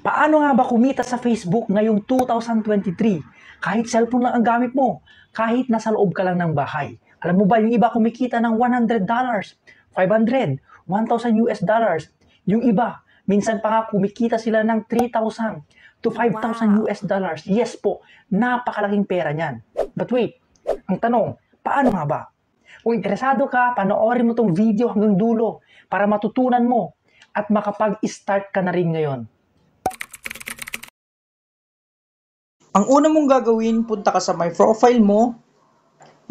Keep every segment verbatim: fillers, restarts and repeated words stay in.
Paano nga ba kumita sa Facebook ngayong two thousand twenty-three? Kahit cellphone lang ang gamit mo, kahit nasa loob ka lang ng bahay. Alam mo ba, yung iba kumikita ng one hundred dollars, five hundred, one thousand U S dollars. Yung iba, minsan pa nga kumikita sila ng three thousand to five thousand U S dollars. Yes po, napakalaking pera niyan. But wait, ang tanong, paano nga ba? Kung interesado ka, panoorin mo tong video hanggang dulo para matutunan mo at makapag-start ka na rin ngayon. Ang una mong gagawin, punta ka sa my profile mo.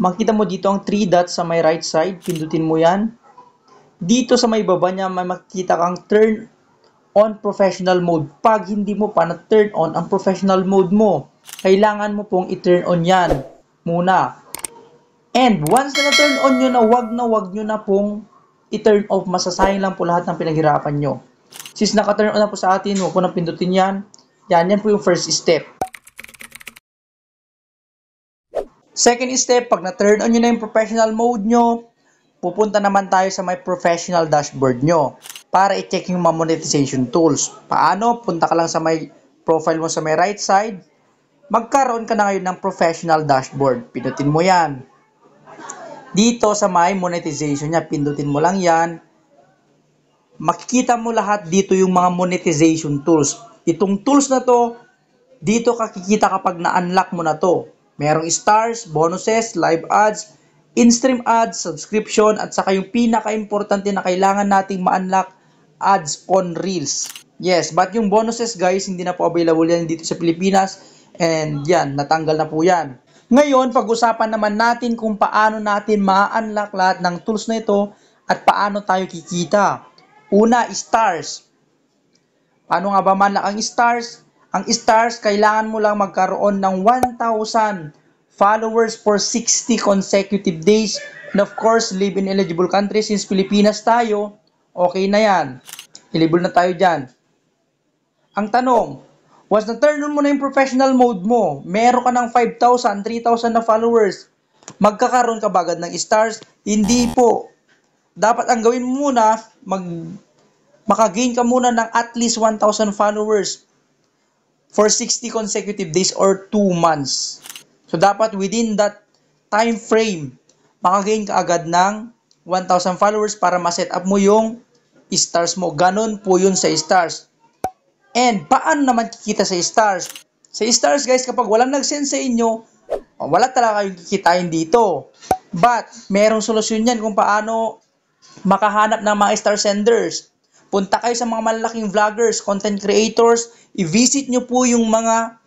Makita mo dito ang three dots sa my right side. Pindutin mo yan. Dito sa may baba niya, may makikita kang turn on professional mode. Pag hindi mo pa na-turn on ang professional mode mo, kailangan mo pong i-turn on yan muna. And once na na-turn on nyo na, wag na wag nyo na pong i-turn off. Masasayang lang po lahat ng pinaghirapan nyo. Since naka-turn on na po sa atin, huwag po nang pindutin yan. Yan, yan po yung first step. Second step, pag na-turn on nyo na yung professional mode nyo, pupunta naman tayo sa may professional dashboard nyo para i-check yung mga monetization tools. Paano? Punta ka lang sa may profile mo sa may right side. Magkaroon ka na ngayon ng professional dashboard. Pindutin mo yan. Dito sa may monetization niya, pindutin mo lang yan. Makikita mo lahat dito yung mga monetization tools. Itong tools na to, dito kakikita kapag na-unlock mo na to. Merong stars, bonuses, live ads, in-stream ads, subscription, at saka yung pinaka-importante na kailangan nating ma-unlock, ads on reels. Yes, but yung bonuses guys, hindi na po available yan dito sa Pilipinas. And yan, natanggal na po yan. Ngayon, pag-usapan naman natin kung paano natin ma-unlock lahat ng tools na ito at paano tayo kikita. Una, stars. Paano nga ba ma-unlock ang stars? Ang stars, kailangan mo lang magkaroon ng one thousand followers for sixty consecutive days. And of course, live in eligible countries. Since Pilipinas tayo, okay na yan. Eligible na tayo dyan. Ang tanong, once na-turn on mo na yung professional mode mo, meron ka ng five thousand, three thousand na followers, magkakaroon ka ba agad ng stars? Hindi po. Dapat ang gawin mo muna, mag, makagain ka muna ng at least one thousand followers for sixty consecutive days or two months. So, dapat within that time frame, makagain ka agad ng one thousand followers para ma-set up mo yung stars mo. Ganon po yun sa stars. And, paano naman kikita sa stars? Sa stars, guys, kapag walang nag-send sa inyo, wala talaga kayong kikitain dito. But, merong solusyon yan kung paano makahanap ng mga star senders. Punta kayo sa mga malalaking vloggers, content creators, i-visit nyo po yung mga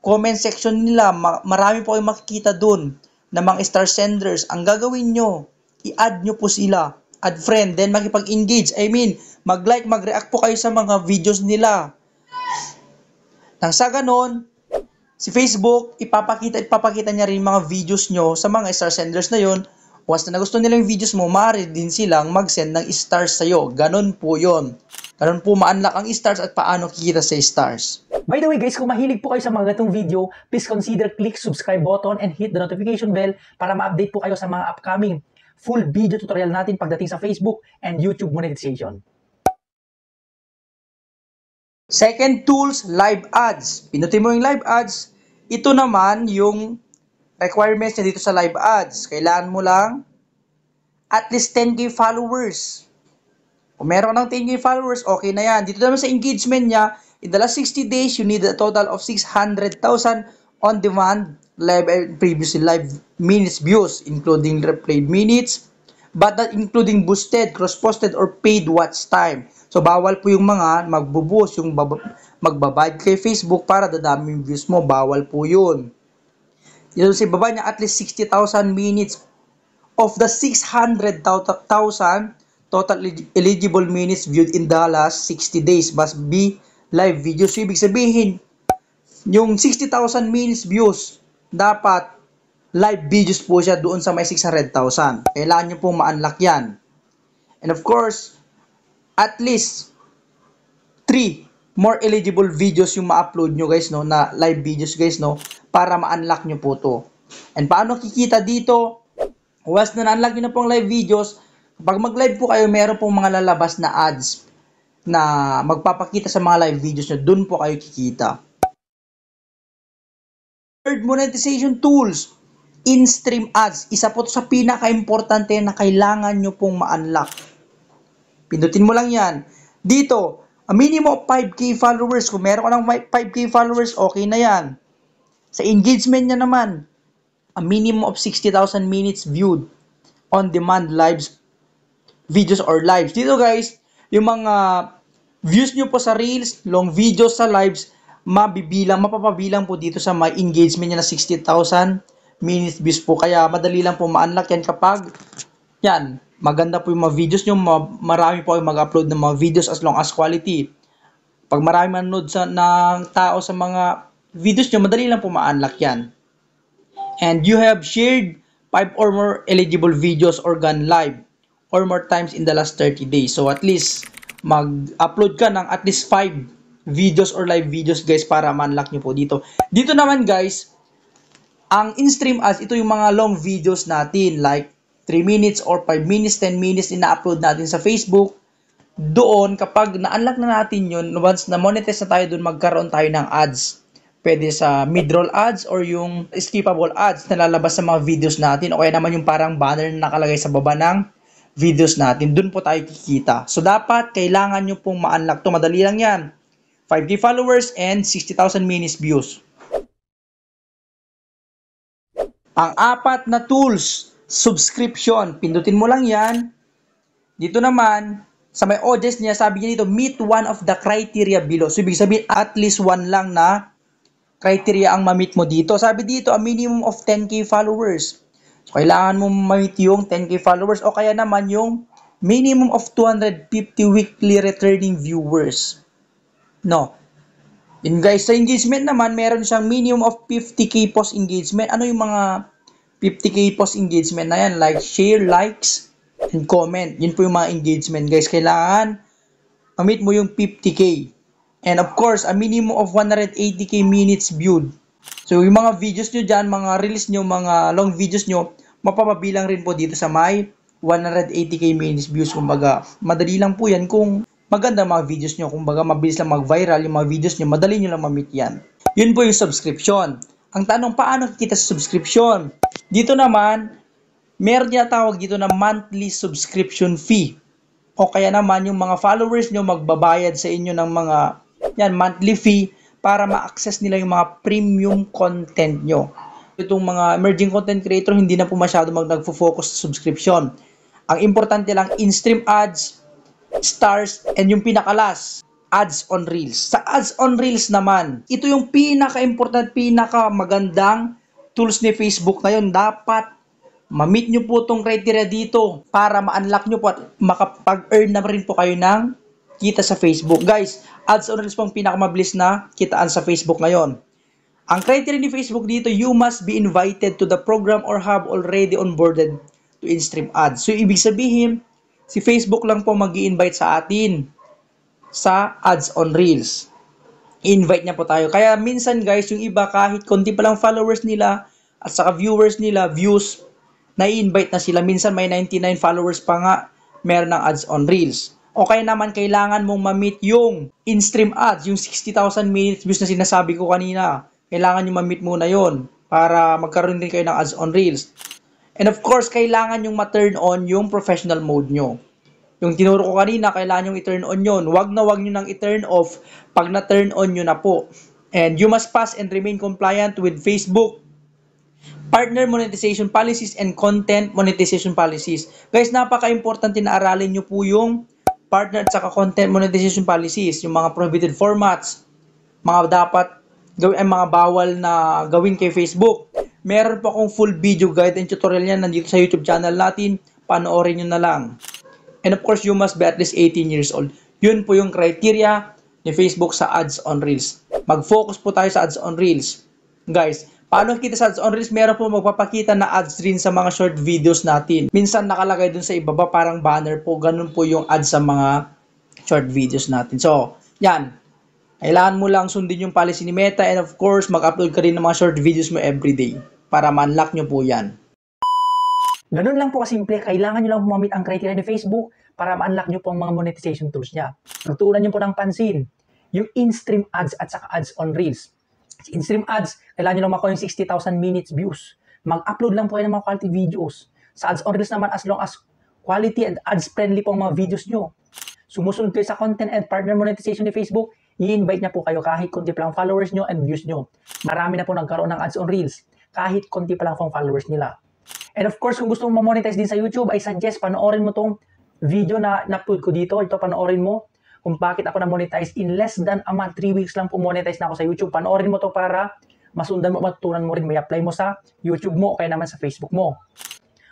comment section nila. Marami po kayo makikita dun na mga star senders. Ang gagawin nyo, i-add nyo po sila. Add friend, then makipag-engage. I mean, mag-like, mag-react po kayo sa mga videos nila. Nang sa ganon, si Facebook, ipapakita, ipapakita niya rin mga videos nyo sa mga star senders na yun. Once na nagusto nila yung videos mo, maaari din silang mag-send ng stars sa'yo. Ganon po yon. Ganon po ma-unlock ang stars at paano kikita sa stars. By the way guys, kung mahilig po kayo sa mga ganitong video, please consider click subscribe button and hit the notification bell para ma-update po kayo sa mga upcoming full video tutorial natin pagdating sa Facebook and YouTube monetization. Second tools, live ads. Pinutin mo yung live ads. Ito naman yung requirements na dito sa live ads. Kailangan mo lang at least ten K followers. Kung meron ng ten K followers, okay na yan. Dito naman sa engagement niya, in the last sixty days, you need a total of six hundred thousand on demand live and previous live minutes views, including replayed minutes, but not including boosted, cross-posted, or paid watch time. So, bawal po yung mga magbuboost, yung magbabad kay Facebook para dadaming views mo. Bawal po yun. Dito sa baba niya, at least sixty thousand minutes of the six hundred thousand total eligible minutes viewed in the last sixty days must be live videos. So, ibig sabihin, yung sixty thousand minutes views, dapat live videos po siya doon sa may six hundred thousand. Kailangan nyo pong ma-unlock yan. And of course, at least three more eligible videos yung ma-upload nyo guys, no, na live videos guys, no, para ma-unlock nyo po to. And paano kikita dito? Once na na-unlock nyo na pong live videos, kapag mag-live po kayo, meron pong mga lalabas na ads. na magpapakita sa mga live videos nyo, dun po kayo kikita. Third, monetization tools. In-stream ads. Isa po ito sa pinaka-importante na kailangan nyo pong ma-unlock. Pindutin mo lang yan. Dito, a minimum of five K followers. Kung meron ka ng five K followers, okay na yan. Sa engagement niya naman, a minimum of sixty thousand minutes viewed on demand lives, videos or lives. Dito guys, yung mga views nyo po sa reels, long videos sa lives, mabibilang, mapapabilang po dito sa may engagement niya na sixty thousand minutes views po. Kaya madali lang po ma-unlock yan kapag, yan, maganda po yung mga videos nyo, marami po kayo mag-upload ng mga videos as long as quality. Pag marami manood sa, ng tao sa mga videos nyo, madali lang po ma-unlock yan. And you have shared five or more eligible videos or gone live or more times in the last thirty days. So at least mag-upload ka ng at least five videos or live videos guys para ma-unlock nyo po dito. Dito naman guys, ang in-stream ads, ito yung mga long videos natin like three minutes or five minutes, ten minutes ina-upload natin sa Facebook. Doon kapag na-unlock na natin yun, once na monetize na tayo doon, magkaroon tayo ng ads. Pwede sa mid-roll ads or yung skippable ads na lalabas sa mga videos natin o kaya naman yung parang banner na nakalagay sa baba ng videos natin, dun po tayo kikita. So, dapat, kailangan nyo pong ma-unlock to. Madali lang yan. five K followers and sixty thousand minutes views. Ang apat na tools, subscription. Pindutin mo lang yan. Dito naman, sa may audience niya, sabi niya dito, meet one of the criteria below. So, ibig sabihin, at least one lang na criteria ang ma-meet mo dito. Sabi dito, a minimum of ten K followers. So, kailangan mo ma-meet yung ten K followers o kaya naman yung minimum of two hundred fifty weekly returning viewers. No. Yun guys, sa engagement naman, meron siyang minimum of fifty K post engagement. Ano yung mga fifty K post engagement na yan? Like, share, likes, and comment. Yun po yung mga engagement guys. Kailangan ma-meet mo yung fifty K. And of course, a minimum of one hundred eighty K minutes viewed. So, yung mga videos nyo dyan, mga reels nyo, mga long videos nyo, mapapabilang rin po dito sa may one hundred eighty K minutes views. Kumbaga, madali lang po yan kung maganda mga videos nyo. Kumbaga, mabilis lang mag-viral yung mga videos nyo. Madali nyo lang ma-meet yan. Yun po yung subscription. Ang tanong, paano kikita sa subscription? Dito naman, meron niya tawag dito na monthly subscription fee. O kaya naman, yung mga followers nyo magbabayad sa inyo ng mga yan, monthly fee para ma-access nila yung mga premium content nyo. Itong mga emerging content creator, hindi na po masyado mag-nagfo-focus sa subscription. Ang importante lang, in-stream ads, stars, and yung pinakalas, ads on reels. Sa ads on reels naman, ito yung pinaka-important, pinaka-magandang tools ni Facebook ngayon. Dapat ma-meet nyo po itong criteria dito para ma-unlock nyo po at makapag-earn na rin po kayo ng kita sa Facebook. Guys, ads on reels pong pinakamabilis na kitaan sa Facebook ngayon. Ang criteria ni Facebook dito, you must be invited to the program or have already onboarded to in-stream ads. So, ibig sabihin, si Facebook lang po mag-i-invite sa atin sa ads on reels. I-invite niya po tayo. Kaya minsan guys, yung iba kahit konti pa lang followers nila at saka viewers nila, views, na-i-invite na sila. Minsan may ninety-nine followers pa nga meron ng ads on reels. O kaya naman, kailangan mong ma-meet yung in-stream ads, yung sixty thousand minutes views na sinasabi ko kanina. Kailangan nyo ma-meet muna yon para magkaroon din kayo ng ads on reels. And of course, kailangan yung ma-turn on yung professional mode nyo. Yung tinuro ko kanina, kailangan nyo i-turn on yon. Huwag na huwag nyo nang i-turn off pag na-turn on nyo na po. And you must pass and remain compliant with Facebook partner monetization policies and content monetization policies. Guys, napaka-importante na aralin nyo po yung partner at saka content monetization policies, yung mga prohibited formats, mga dapat gawin ay mga bawal na gawin kay Facebook. Meron po akong full video guide and tutorial niyan nandito sa YouTube channel natin. Panoorin niyo na lang. And of course, you must be at least eighteen years old. Yun po yung criteria ni Facebook sa ads on reels. Mag-focus po tayo sa ads on reels. Guys, paano kita sa ads on reels? Meron po magpapakita na ads rin sa mga short videos natin. Minsan nakalagay dun sa ibaba parang banner po. Ganun po yung ads sa mga short videos natin. So, yan. Kailangan mo lang sundin yung policy ni Meta and of course, mag-upload ka rin ng mga short videos mo everyday para ma-unlock nyo po yan. Ganun lang po kasimple. Kailangan nyo lang humamit ang criteria ni Facebook para ma-unlock nyo po ang mga monetization tools niya. Tutuunan nyo po ng pansin yung in-stream ads at saka ads on Reels. In-stream ads, kailangan nyo lang makuha yung sixty thousand minutes views. Mag-upload lang po kayo ng mga quality videos. Sa ads on Reels naman, as long as quality and ads-friendly po ang mga videos nyo. Sumusunod kayo sa content and partner monetization ni Facebook, i-invite na po kayo kahit konti pa lang followers nyo and views nyo. Marami na po nagkaroon ng ads on Reels, kahit konti pa lang pong followers nila. And of course, kung gusto mong ma-monetize din sa YouTube, I suggest panoorin mo tong video na na-upload ko dito. Ito, panoorin mo kung bakit ako na-monetize in less than a month, three weeks lang po monetize na ako sa YouTube. Panoorin mo to para masundan mo, matutunan mo rin, may apply mo sa YouTube mo o kaya naman sa Facebook mo.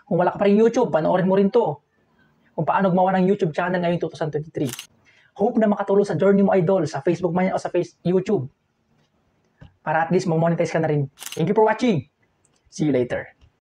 Kung wala ka pa rin YouTube, panoorin mo rin to. Kung paano gumawa ng YouTube channel ngayong twenty twenty-three. Hope na makatulong sa journey mo, idol, sa Facebook man o sa YouTube. Para at least ma-monetize ka na rin. Thank you for watching. See you later.